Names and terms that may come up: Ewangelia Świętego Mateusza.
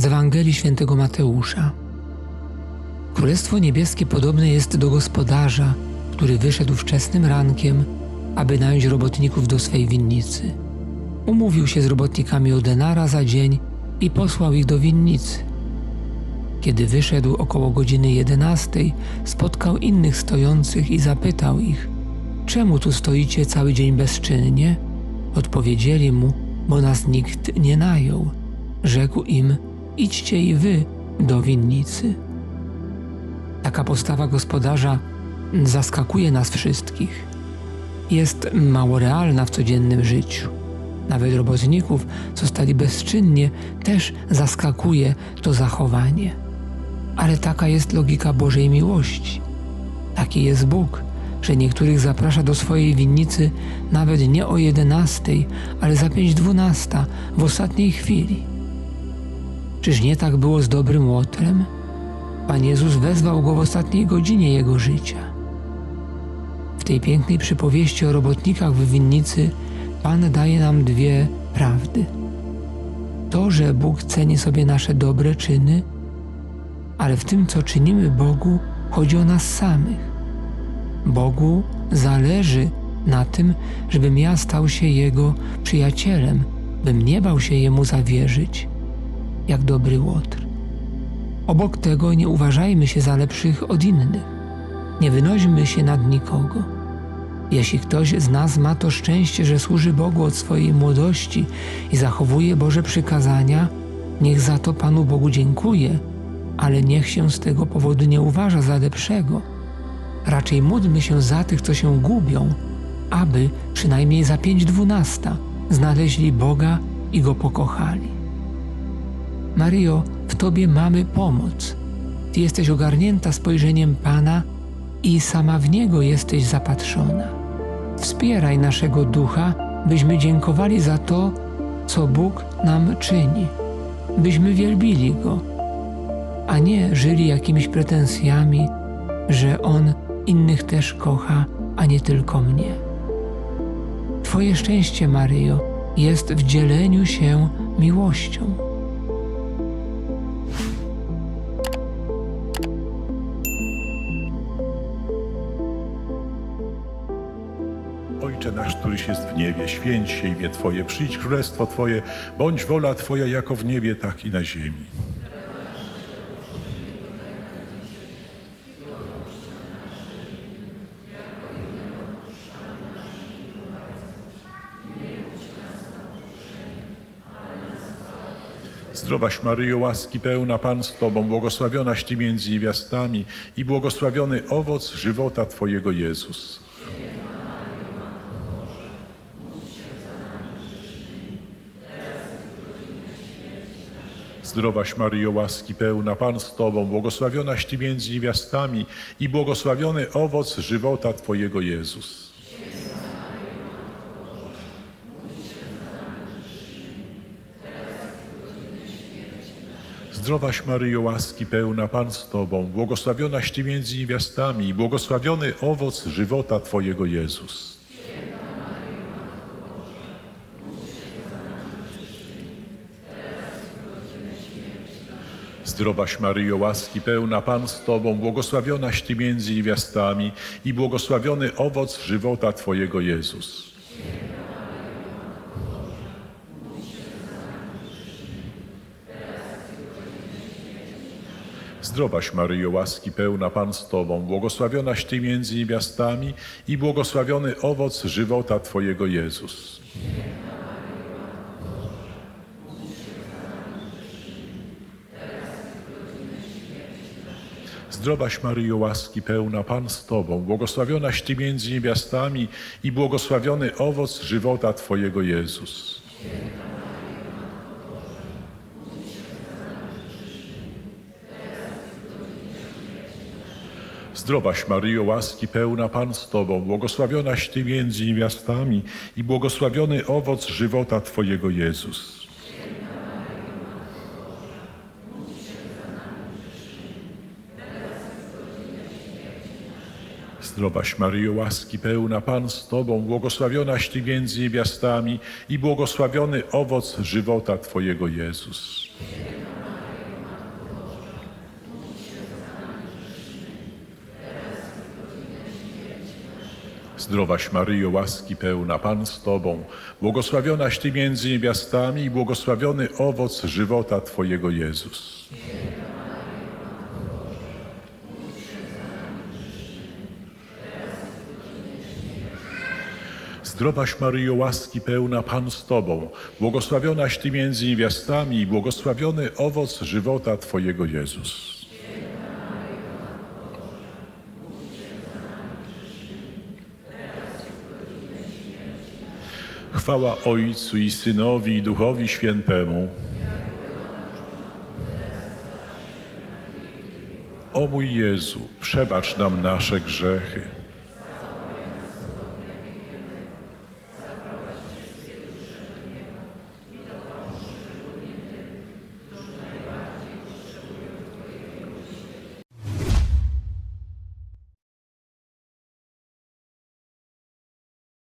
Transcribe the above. z Ewangelii Świętego Mateusza. Królestwo Niebieskie podobne jest do gospodarza, który wyszedł wczesnym rankiem, aby nająć robotników do swej winnicy. Umówił się z robotnikami o denara za dzień i posłał ich do winnicy. Kiedy wyszedł około godziny 11, spotkał innych stojących i zapytał ich: czemu tu stoicie cały dzień bezczynnie? Odpowiedzieli mu: bo nas nikt nie najął. Rzekł im: idźcie i wy do winnicy. Taka postawa gospodarza zaskakuje nas wszystkich. Jest mało realna w codziennym życiu. Nawet robotników, co stali bezczynnie, też zaskakuje to zachowanie. Ale taka jest logika Bożej miłości. Taki jest Bóg, że niektórych zaprasza do swojej winnicy nawet nie o 11, ale za 5:12, w ostatniej chwili. Czyż nie tak było z dobrym łotrem? Pan Jezus wezwał go w ostatniej godzinie jego życia. W tej pięknej przypowieści o robotnikach w winnicy Pan daje nam dwie prawdy. To, że Bóg ceni sobie nasze dobre czyny, ale w tym, co czynimy Bogu, chodzi o nas samych. Bogu zależy na tym, żebym ja stał się Jego przyjacielem, bym nie bał się Jemu zawierzyć, jak dobry łotr. Obok tego nie uważajmy się za lepszych od innych. Nie wynośmy się nad nikogo. Jeśli ktoś z nas ma to szczęście, że służy Bogu od swojej młodości i zachowuje Boże przykazania, niech za to Panu Bogu dziękuje, ale niech się z tego powodu nie uważa za lepszego. Raczej módlmy się za tych, co się gubią, aby przynajmniej za 5:12 znaleźli Boga i Go pokochali. Maryjo, w Tobie mamy pomoc. Ty jesteś ogarnięta spojrzeniem Pana i sama w Niego jesteś zapatrzona. Wspieraj naszego ducha, byśmy dziękowali za to, co Bóg nam czyni, byśmy wielbili Go, a nie żyli jakimiś pretensjami, że On innych też kocha, a nie tylko mnie. Twoje szczęście, Maryjo, jest w dzieleniu się miłością. Ojcze nasz, któryś jest w niebie, święć się imię Twoje, przyjdź królestwo Twoje, bądź wola Twoja jako w niebie, tak i na ziemi. Zdrowaś Maryjo, łaski pełna, Pan z Tobą, błogosławionaś Ty między niewiastami i błogosławiony owoc żywota Twojego, Jezus. Zdrowaś Maryjo, łaski pełna, Pan z Tobą, błogosławionaś Ty między niewiastami i błogosławiony owoc żywota Twojego, Jezus. Zdrowaś Maryjo, łaski pełna, Pan z Tobą, błogosławionaś Ty między niewiastami i błogosławiony owoc żywota Twojego, Jezus. Zdrowaś Maryjo, łaski pełna, Pan z Tobą, błogosławionaś Ty między niewiastami i błogosławiony owoc żywota Twojego, Jezus. Zdrowaś Maryjo, łaski pełna, Pan z Tobą, błogosławionaś Ty między niewiastami i błogosławiony owoc żywota Twojego, Jezus. Zdrowaś Maryjo, łaski pełna, Pan z Tobą, błogosławionaś Ty między niewiastami i błogosławiony owoc żywota Twojego, Jezus. Zdrowaś Maryjo, łaski pełna, Pan z Tobą, błogosławionaś Ty między niewiastami i błogosławiony owoc żywota Twojego, Jezus. Zdrowaś Maryjo, łaski pełna, Pan z Tobą, błogosławionaś Ty między niewiastami i błogosławiony owoc żywota Twojego, Jezus. Zdrowaś Maryjo, łaski pełna, Pan z Tobą, błogosławionaś Ty między niewiastami i błogosławiony owoc żywota Twojego, Jezus. Zdrowaś Maryjo, łaski pełna, Pan z Tobą, błogosławionaś Ty między niewiastami i błogosławiony owoc żywota Twojego, Jezus. Chwała Ojcu i Synowi, i Duchowi Świętemu. O mój Jezu, przebacz nam nasze grzechy,